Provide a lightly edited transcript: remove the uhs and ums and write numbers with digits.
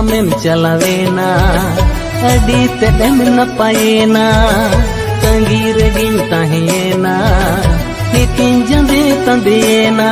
हमें चलावेना अड़ी तेम न पाएना तंगीर गिन ताहेना लेकिन जंदे तंदेना।